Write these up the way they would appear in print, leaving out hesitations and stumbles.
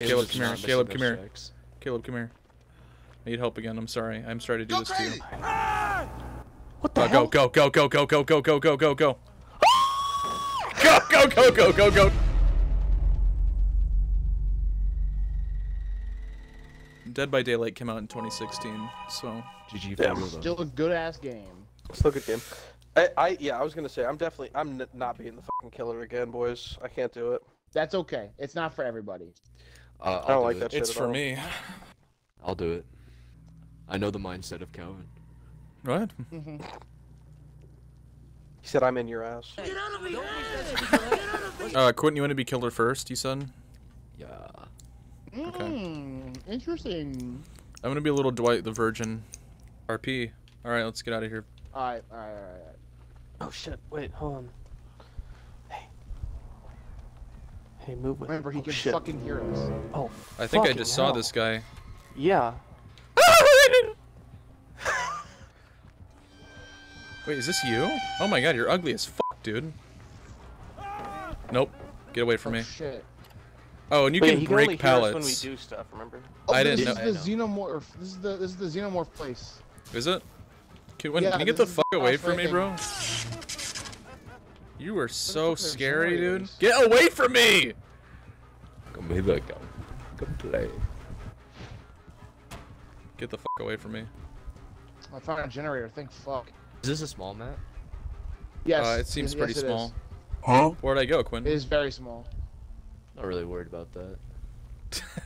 Caleb, come here. Caleb, come here. Caleb, come here. I need help again. I'm sorry. I'm sorry to do this to you. What the hell? Go, go, go, go, go, go, go, go, go, go. Go, go, go, go, go, go. Dead by Daylight came out in 2016, so. GG. Yeah, still a good ass game. Still a good game. Yeah, I was gonna say I'm not being the fucking killer again, boys. I can't do it. That's okay. It's not for everybody. I don't like that shit. It's for me. I'll do it. I know the mindset of Calvin. What? He said, "I'm in your ass." Get out of me! Quentin, you want to be killer first? You said. Yeah. Okay. Interesting. I'm gonna be a little Dwight the Virgin. RP. All right, let's get out of here. All right, all right, all right, all right. Oh shit! Wait, hold on. Hey, move with. Remember, he can fucking hear us. Oh. I think I just saw this guy. Yeah. Wait, is this you? Oh my god, you're ugly as fuck, dude. Nope. Get away from me. Shit. Oh, and you can break pallets. When we do stuff, remember? Oh, I didn't know. This is the xenomorph. This is the xenomorph place. Is it? Can you get the fuck away from me, bro? You are so scary, dude. Get away from me! Come here, go. Come play. Get the fuck away from me. I found a generator. Thank fuck. Is this a small map? Yes. It seems pretty small. Is. Huh? Where'd I go, Quinn? It is very small. Not really worried about that.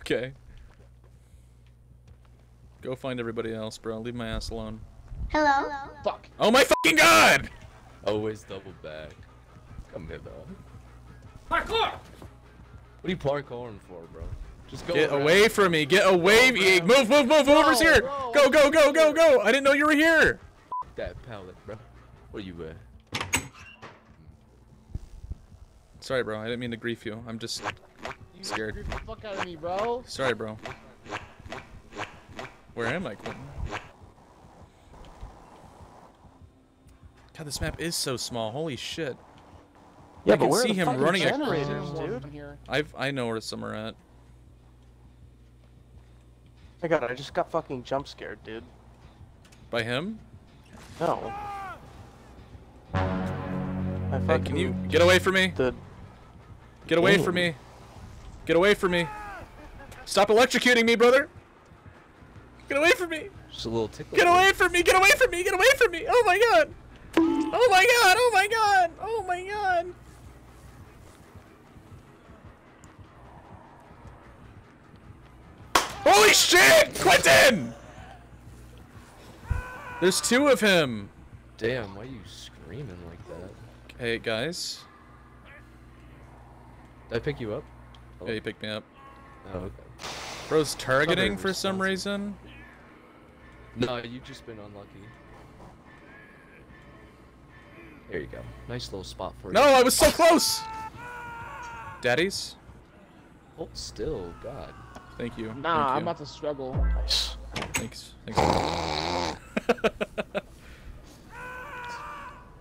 Okay. Go find everybody else, bro. Leave my ass alone. Hello? Fuck. Oh my fucking god! Always double back. Come here, though. Parkour! What are you parkouring for, bro? Just go. Get away from me! Get away! Move, move, move, move! Whoever's here! Go, go, go, go, go! I didn't know you were here! That pallet, bro. What are you Sorry, bro. I didn't mean to grief you. I'm just scared. You grief the fuck out of me, bro. Sorry, bro. Where am I, Quentin? God, this map is so small. Holy shit. Yeah, I can see him running at generators, dude. I know where some are at. I got it. I just got fucking jump scared, dude. By him? No. Hey, can you get away from me? Get away from me. Get away from me. Stop electrocuting me, brother. Get away from me. Just a little tickle. Get away from me. Get away from me. Get away from me. Oh my god. Oh my god. Oh my god. Oh my god. Holy shit, Quentin! There's two of him! Damn, why are you screaming like that? Hey, guys. Did I pick you up? Oh. Yeah, you picked me up. Oh, okay. Bro's targeting for some reason. No, you've just been unlucky. There you go. Nice little spot for you. No, I was so close! Daddies? Hold still, god. Thank you. Nah, thank you. I'm about to struggle. Nice. Thanks. Thanks.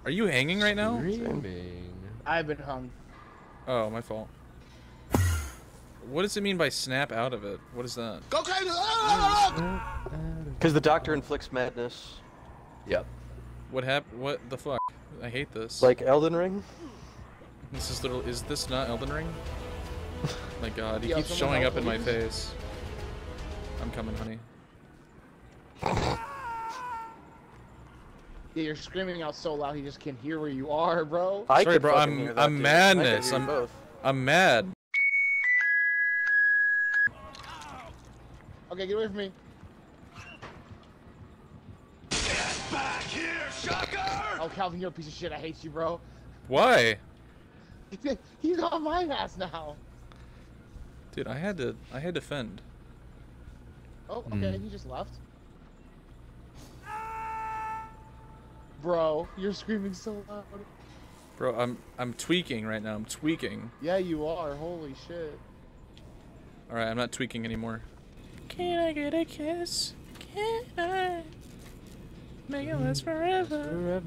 Are you hanging right now? I've been hung. Oh, my fault. What does it mean by snap out of it? What is that? Go because the doctor inflicts madness. Yep. What happened? What the fuck? I hate this. Like Elden Ring? This is literally. Is this not Elden Ring? My god, he keeps showing up in my face. I'm coming, honey. Yeah, you're screaming out so loud he just can't hear where you are, bro. Sorry, bro. I'm madness. I'm mad. Okay, get away from me. Get back here, sucker! Oh, Calvin, you're a piece of shit. I hate you, bro. Why? He's on my ass now. Dude, I had to fend. Oh, okay. He just left. Bro, you're screaming so loud. Bro, I'm tweaking right now. I'm tweaking. Yeah, you are. Holy shit. All right, I'm not tweaking anymore. Can I get a kiss? Can I make it last forever?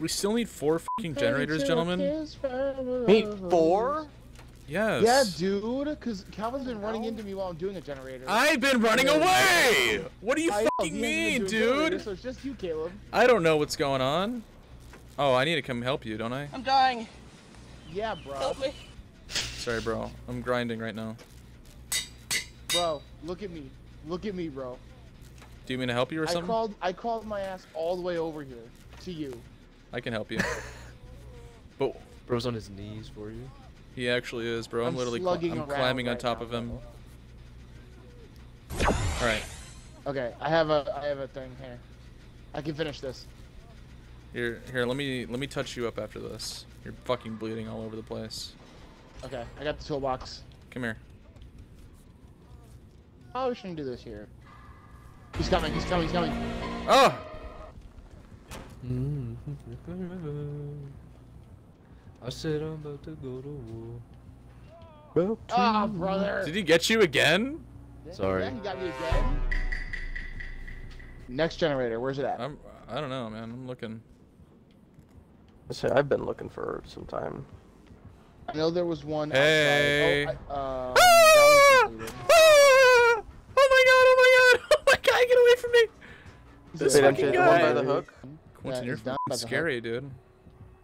We still need 4 fucking generators, gentlemen. Need 4? Yes. Yeah, dude, because Calvin's been running into me while I'm doing a generator. I've been running away! What do you fucking mean, dude? So it's just you, Caleb. I don't know what's going on. Oh, I need to come help you, don't I? I'm dying. Yeah, bro. Help me. Sorry, bro. I'm grinding right now. Bro, look at me. Look at me, bro. Do you mean to help you or something? I called my ass all the way over here to you. I can help you. But bro's on his knees for you. He actually is, bro. I'm literally climbing on top of him. All right. Okay, I have a thing here. I can finish this. Here. Let me touch you up after this. You're fucking bleeding all over the place. Okay, I got the toolbox. Come here. Oh, we shouldn't do this here. He's coming. He's coming. He's coming. Oh. I said I'm about to go to war. Ah, brother! Did he get you again? Sorry. Yeah, he got me again. Next generator, where's it at? I don't know, man. I'm looking. I say I've been looking for some time. I know there was one. Hey! Outside. Oh, ah! Oh my god! Oh my god! Oh my god! Get away from me! This fucking guy. One by the hook. Quentin, you're fucking scary, dude.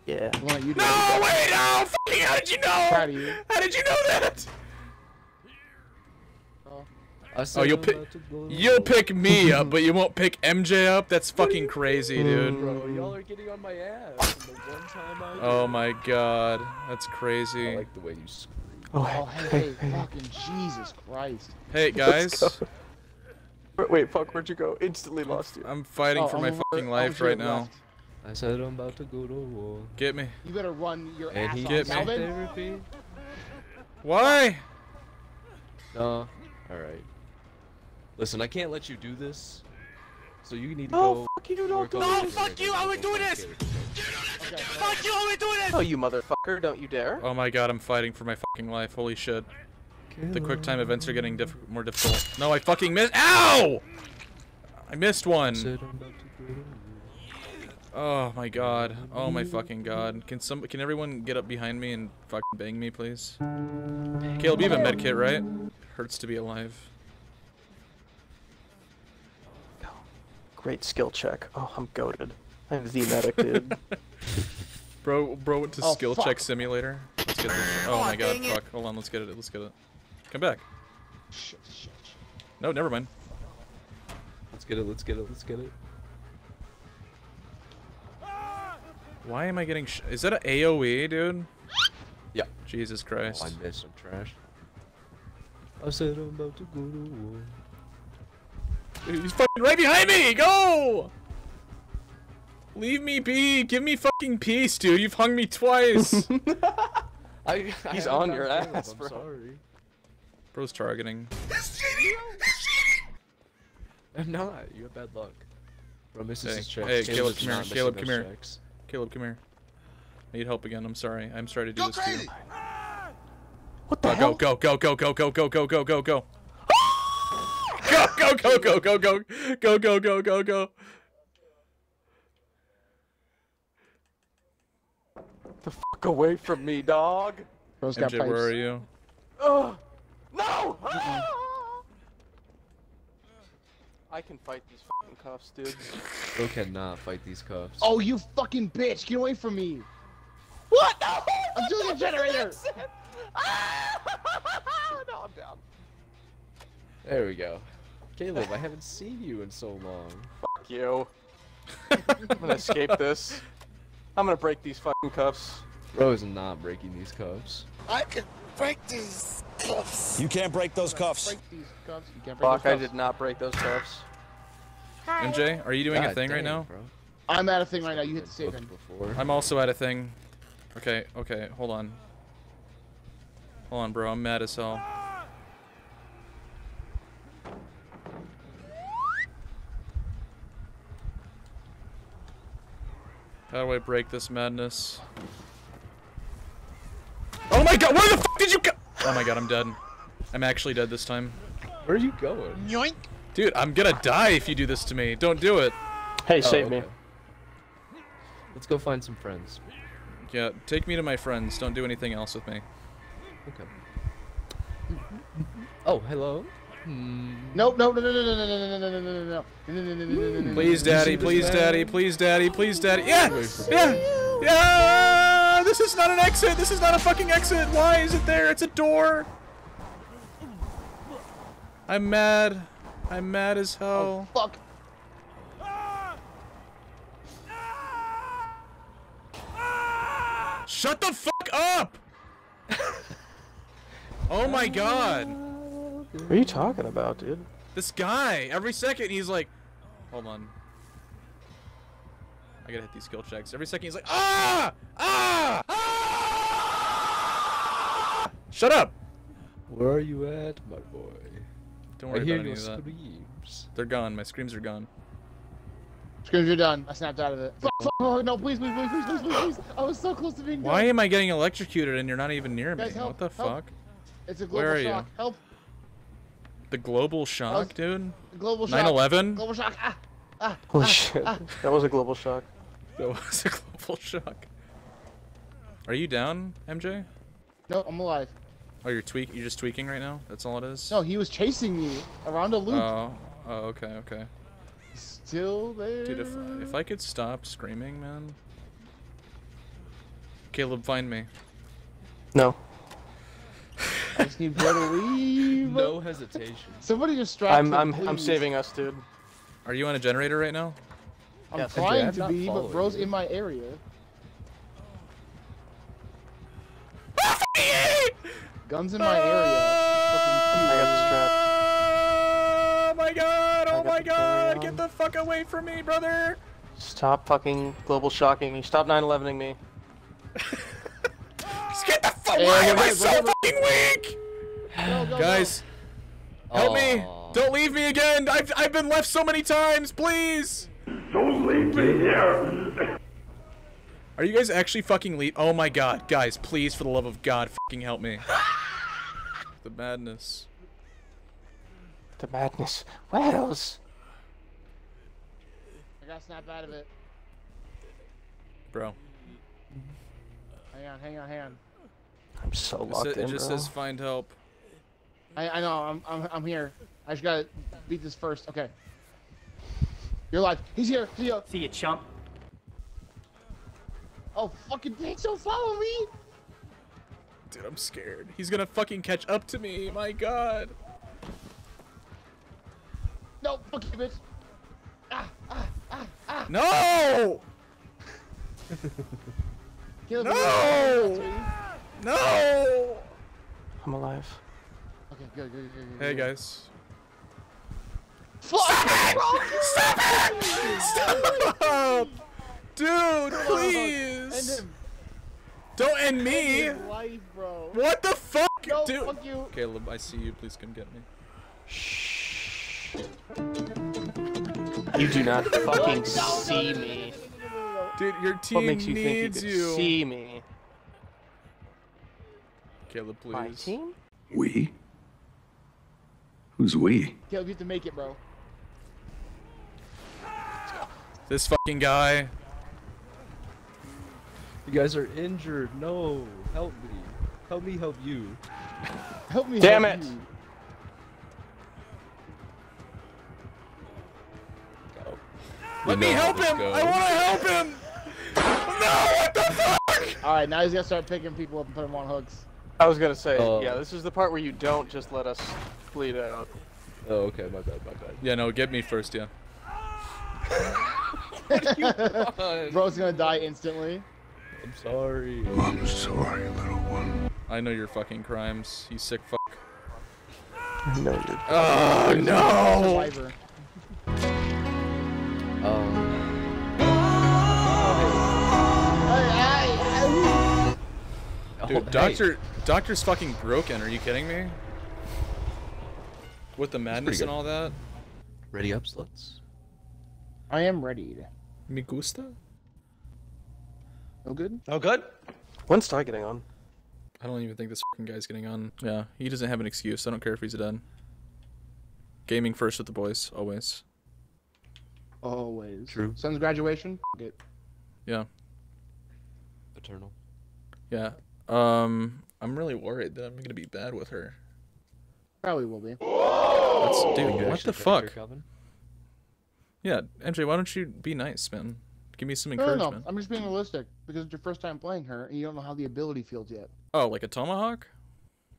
Yeah. Well, you no, wait, no! Fucking, how did you know? You. How did you know that? Oh, you'll pick me up, but you won't pick MJ up? That's fucking crazy, dude. Bro, y'all are getting on my ass. The one time oh my god, that's crazy. I like the way you scream. Oh, hey, fucking Jesus Christ. Hey, guys. Wait, fuck, where'd you go? Instantly lost you. I'm fighting for my fucking life right now. Left. I said I'm about to go to war. Get me. You better run your ass off. Get me. Therapy. Why? No. Alright. Listen, I can't let you do this. So you need to go. Fuck you, don't. No, fuck you, I would do this! Fuck you, I would do this! Oh, you motherfucker, don't you dare. Oh my god, I'm fighting for my fucking life. Holy shit. The quick time events are getting more difficult. No, I fucking missed. Ow! I missed one. Oh my god. Oh my fucking god. Can everyone get up behind me and fucking bang me, please? Caleb, you have a med kit, right? Hurts to be alive. Oh, great skill check. Oh, I'm goated. I'm the medic, dude. Bro went to skill check simulator. Let's get this. Oh my god, fuck. Hold on, let's get it. Come back. Shit. No, never mind. Let's get it. Why am I getting is that an AoE, dude? Yeah. Jesus Christ. I missed some trash. I said I'm about to go to war. He's fucking right behind me! Go! Leave me be! Give me fucking peace, dude! You've hung me twice! He's on your ass, bro. I'm sorry. Bro's targeting. He's cheating! I'm not. You have bad luck. Bro misses his checks. Hey, Caleb, come here. Caleb, come here. I need help again. I'm sorry. I'm sorry to do this to you. What the hell? Go! Go! The fuck away from me, dog. MJ, where are you? No! I can fight these fucking cuffs, dude. Bro cannot fight these cuffs. Oh, you fucking bitch! Get away from me! What? No! I'm doing a generator! No, I'm down. There we go. Caleb, I haven't seen you in so long. Fuck you. I'm gonna escape this. I'm gonna break these fucking cuffs. Bro is not breaking these cuffs. I can break these cuffs. You can't break those cuffs. Break these cuffs. You can't break those cuffs. I did not break those cuffs. Hi. MJ, are you doing a thing right now? Bro. I'm at a thing right now. You hit the save him. I'm also at a thing. Okay, hold on, bro. I'm mad as hell. How do I break this madness? Oh my god, where the fuck did you go? Oh my god, I'm dead. I'm actually dead this time. Where are you going? Yoink! Dude, I'm gonna die if you do this to me. Don't do it. Hey, save me. Let's go find some friends. Yeah, take me to my friends. Don't do anything else with me. Okay. Oh, hello? Nope, no, no, no, no, no, no, no, no, no, no, no, please, daddy, please, daddy, please, daddy, please, daddy. Yeah! Yeah! Yeah! This is not an exit! This is not a fucking exit! Why is it there? It's a door! I'm mad. I'm mad as hell. Oh, fuck. Shut the fuck up! Oh my god. What are you talking about, dude? This guy, every second he's like, hold on. I gotta hit these skill checks. Every second he's like, ah! Ah! Ah! Shut up! Where are you at, my boy? Don't worry about any of that. They're gone. My screams are gone. Screams are done. I snapped out of it. Oh, no, please, please, please, please, please, please. I was so close to being dead. Why am I getting electrocuted and you're not even near me? Guys, help, what the help. Fuck? It's a global shock. You? Help. The global shock, dude? The global shock. 9/11? Global shock. Ah, ah, holy shit. Ah. That was a global shock. That was a global shock. Are you down, MJ? No, I'm alive. Oh, you're just tweaking right now? That's all it is? No, he was chasing me around a loop. Oh, oh okay, okay. Still there. Dude, if I could stop screaming, man. Caleb, find me. No. I just need better leave. No hesitation. Somebody just distract him, I'm saving us, dude. Are you on a generator right now? I'm trying to be, but bro's in my area. Guns in my area. I got the strap. Oh my god! Oh my god! Get the fuck away from me, brother! Stop fucking global shocking me. Stop 9/11ing me. Just get the fuck away! Why am I so fucking weak? Go, go, guys, go. Help me! Don't leave me again! I've been left so many times. Please! Don't leave me here! Are you guys actually fucking leave? Oh my god, guys! Please, for the love of God, fucking help me! The madness. The madness. What else? I gotta snap out of it. Bro. Hang on, hang on, hang on. I'm so locked in, bro. It just says find help. I know, I'm here. I just gotta beat this first. Okay. You're alive. He's here. See ya. See ya, chump. Oh, fucking bitch, don't follow me! Dude, I'm scared. He's gonna fucking catch up to me, my god! No, fuck you, bitch! Ah, ah, ah, ah! No! Kill no! No! I'm alive. Okay, good, good, good, good. Hey, guys. Fuck! Stop it! Stop it! Stop! Dude, please! End him. Don't end me! Life, bro. What the fuck, no, dude? Fuck you. Caleb, I see you. Please come get me. Shh. You do not fucking see me. Dude, your team what makes you needs think you. Could see me. Caleb, please. My team? We? Who's we? Caleb, you have to make it, bro. This fucking guy. You guys are injured. No, help me. Help me help you. Help me damn help it. You. Oh. Let me help him. Goes. I want to help him. No, what the fuck? All right, now he's gonna start picking people up and put them on hooks. I was gonna say, yeah, this is the part where you don't just let us bleed out. Oh, okay, my bad, my bad. Yeah, no, get me first, yeah. Bro's gonna die instantly. I'm sorry. I'm sorry, little one. I know your fucking crimes, you sick fuck. No, dude. Oh, no! Dude, Doctor's fucking broken, are you kidding me? With the madness and all that? Ready up, sluts? I am ready. Me gusta? Oh good? Oh good? When's Ty getting on? I don't even think this fucking guy's getting on. Yeah, he doesn't have an excuse. I don't care if he's dead. Gaming first with the boys, always. Always. True. Son's graduation? Fuck it. Yeah. Eternal. Yeah. I'm really worried that I'm gonna be bad with her. Probably will be. Whoa! Dude, what the fuck? Yeah, MJ, why don't you be nice, man? Give me some encouragement. No, I'm just being realistic because it's your first time playing her and you don't know how the ability feels yet. Oh, like a tomahawk?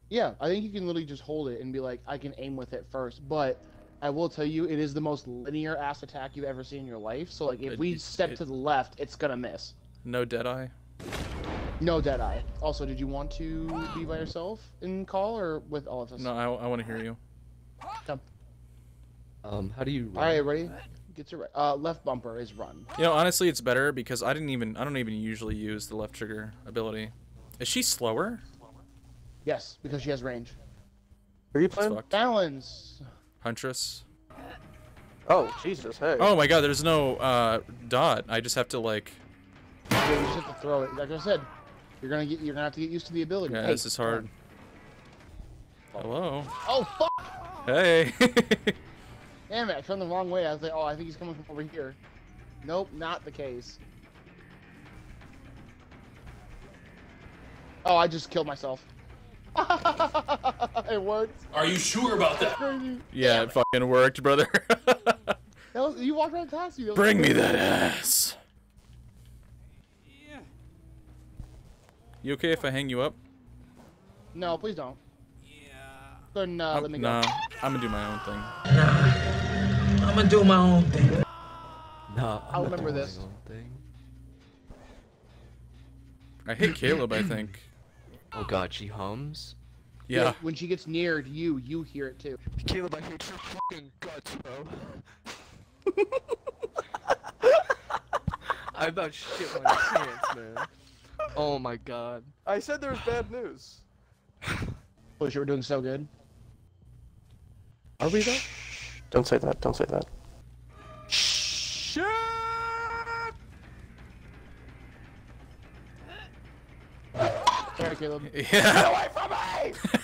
Yeah, I think you can literally just hold it and be like, I can aim with it first, but I will tell you, it is the most linear ass attack you've ever seen in your life. So like, if we step to the left, it's gonna miss. No Deadeye? No Deadeye. Also, did you want to be by yourself in call or with all of us? No, I want to hear you. Come. How do you run? All right, ready? Get your left bumper is run. You know, honestly, it's better because I don't even usually use the left trigger ability. Is she slower? Yes, because she has range. Are you playing? Balance. Huntress. Oh, Jesus, hey. Oh my god, there's no dot. I just have to like... Yeah, you just have to throw it. Like I said, you're gonna have to get used to the ability. Yeah, hey, this is hard. Hello. Oh, fuck! Hey! Damn it, I turned the wrong way. I was like, oh, I think he's coming from over here. Nope, not the case. Oh, I just killed myself. It worked. Are you sure about that? Yeah, it fucking worked, brother. That was, you walked right past me. Bring me that ass. Yeah. You okay if I hang you up? No, please don't. Yeah. Good enough. Let me go. Nah, I'm gonna do my own thing. Nah, I'm gonna do my own thing. Nah, I'll remember this. I hate Caleb, I think. Oh god, she hums? Yeah. Yeah. When she gets near to you, you hear it too. Caleb, I hate your fucking guts, bro. I about shit my pants, man. Oh my god. I said there was bad news. Wish you were doing so good. Are we though? Don't say that, don't say that. Shit! Sorry, Caleb. Yeah. Get away from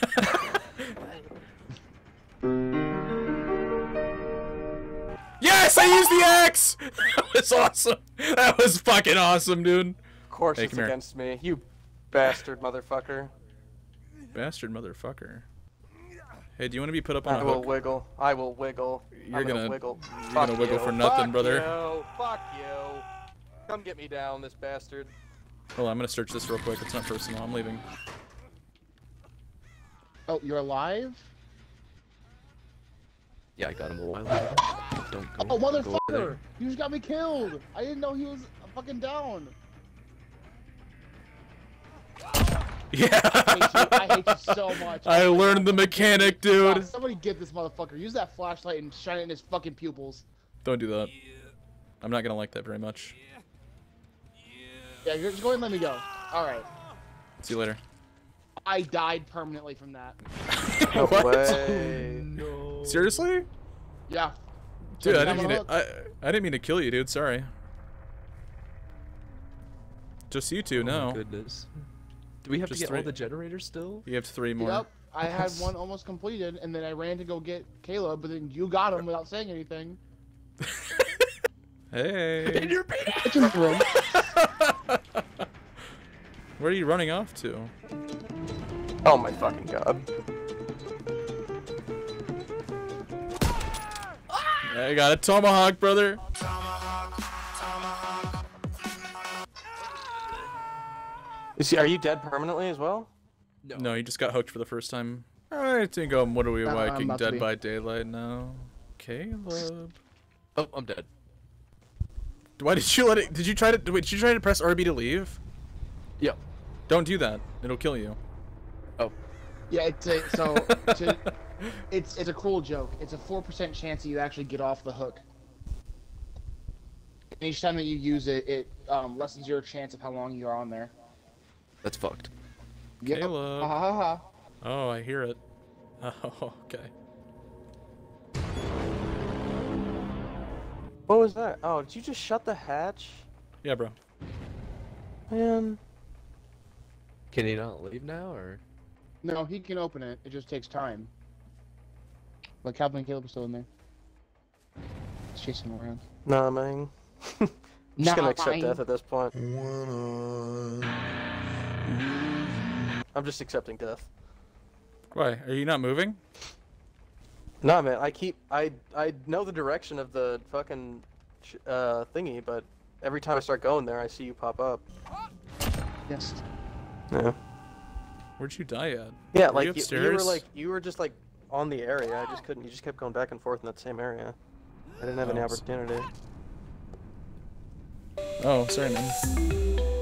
me! Yes, I used the axe! That was awesome. That was fucking awesome, dude. Of course it's against me. You bastard motherfucker. Bastard motherfucker. Hey, do you want to be put up on a hook? I will wiggle. I will wiggle. You're gonna wiggle. You're gonna wiggle for nothing, brother. Fuck you. Come get me down, this bastard. Hold on, I'm gonna search this real quick. It's not personal. I'm leaving. Oh, you're alive? Yeah, I got him alive. Don't go. Oh, motherfucker! You just got me killed! I didn't know he was fucking down. Yeah! I hate you so much. I learned the mechanic, dude. God, somebody get this motherfucker. Use that flashlight and shine it in his fucking pupils. Don't do that. Yeah. I'm not gonna like that very much. Yeah. Yeah, just go ahead and let me go. Alright. See you later. I died permanently from that. What? Oh, no. Seriously? Yeah. Dude, I didn't mean to kill you, dude. Sorry. Just you two now. Oh, goodness. Do we have to get all the generators still? You have 3 more. Yep. I had one almost completed, and then I ran to go get Caleb, but then you got him without saying anything. Hey. In your kitchen room. Where are you running off to? Oh my fucking god. I got a tomahawk, brother. Tomahawk. Is he, are you dead permanently as well? No. No, you just got hooked for the first time. I think I'm what are we liking? Dead by Daylight now. Caleb. Oh, I'm dead. Why did you let it? Did you try to press RB to leave? Yep. Don't do that. It'll kill you. Oh. Yeah. It's a, so. It's a cruel joke. It's a 4% chance that you actually get off the hook. And each time that you use it, it lessens your chance of how long you are on there. That's fucked. Yep. Caleb. Oh, I hear it. Oh, okay. What was that? Oh, did you just shut the hatch? Yeah, bro. Man. Can he not leave now, or? No, he can open it. It just takes time. But Calvin and Caleb are still in there. Let's chase him around. Nah, man. I'm just gonna accept death at this point. I'm just accepting death. Why? Are you not moving? Nah, man. I know the direction of the fucking thingy, but every time I start going there, I see you pop up. Yes. Yeah. Where'd you die at? Yeah, were like you were like just like on the area. I just couldn't. You just kept going back and forth in that same area. I didn't have any opportunity. Oh, sorry, man.